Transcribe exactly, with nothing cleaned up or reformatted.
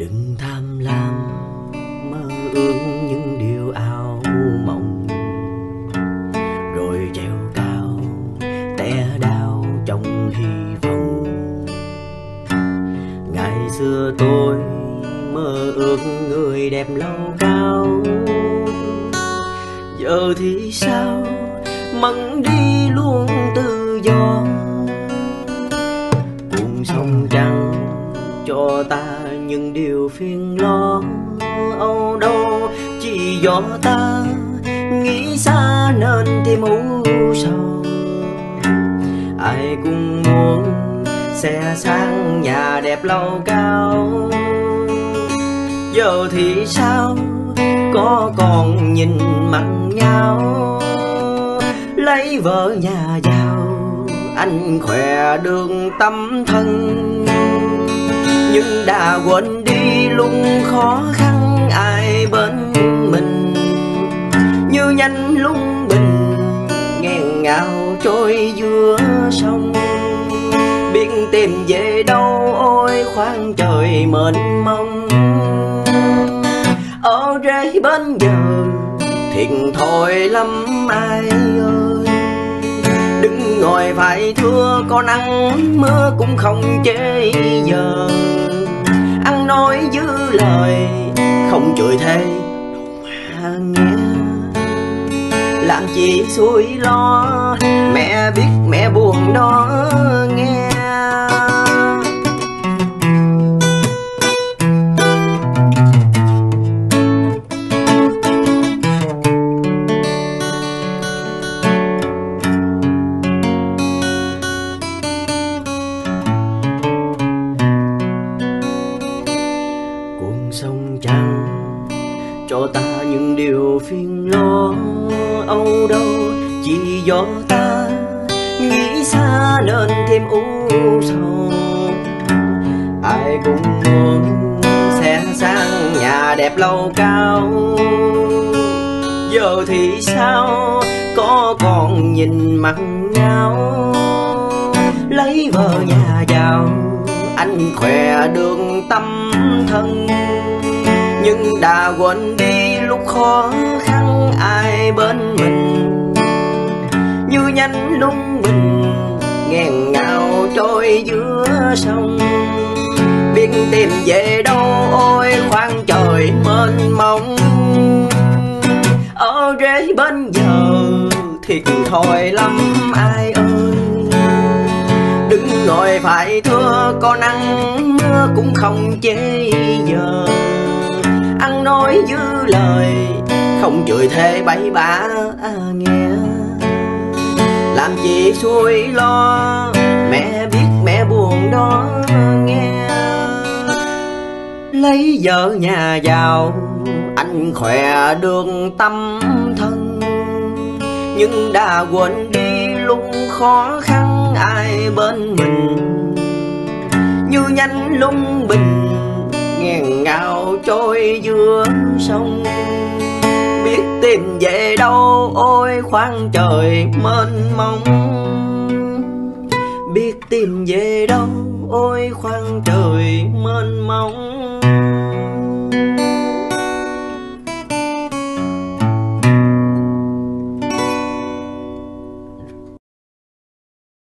Đừng tham lam mơ ước những điều ảo mộng, rồi treo cao té đau trong hy vọng. Ngày xưa tôi mơ ước người đẹp lâu cao, giờ thì sao mẫn đi luôn tự do. Cùng sông trăng cho ta những điều phiền lo âu đâu, chỉ do ta nghĩ xa nên thêm u sầu. Ai cũng muốn sẽ sang nhà đẹp lâu cao, giờ thì sao có còn nhìn mặt nhau. Lấy vợ nhà giàu anh khỏe đường tâm thân, nhưng đã quên đi luôn khó khăn ai bên mình. Như nhanh lung bình nghẹn ngào trôi giữa sông, biết tìm về đâu ôi khoang trời mênh mông. Ở rễ bên giờ thiệt thòi lắm ai ơi, đứng ngồi phải thưa con ăn mưa cũng không chế giờ. Ăn nói giữ lời không chửi thề mà nghe, làm chi xui lo mẹ biết mẹ buồn đó nghe. Sông trăng cho ta những điều phiền lo âu đâu, chỉ do ta nghĩ xa nên thêm u sầu. Ai cũng muốn sẽ sang nhà đẹp lâu cao, giờ thì sao có còn nhìn mặt nhau. Lấy vợ nhà giàu anh khỏe đường tâm thân, nhưng đã quên đi lúc khó khăn ai bên mình. Như nhanh lung bình nghẹn ngào trôi giữa sông, biết tìm về đâu ôi khoang trời mênh mông. Ở rễ bên giờ thiệt thòi lắm ai ơi, đứng ngồi phải thưa con ăn mưa cũng không chế giờ. Ăn nói giữ lời không chửi thề bậy bạ à, nghe, làm gì xui lo mẹ biết mẹ buồn đó nghe. Lấy vợ nhà giàu anh khỏe đường tâm thân, nhưng đã quên đi lúc khó khăn ai bên mình. Như nhanh lung bình nghẹn ngào trôi giữa sông, biết tìm về đâu ôi khoang trời mênh mông. Biết tìm về đâu ôi khoang trời mênh mông.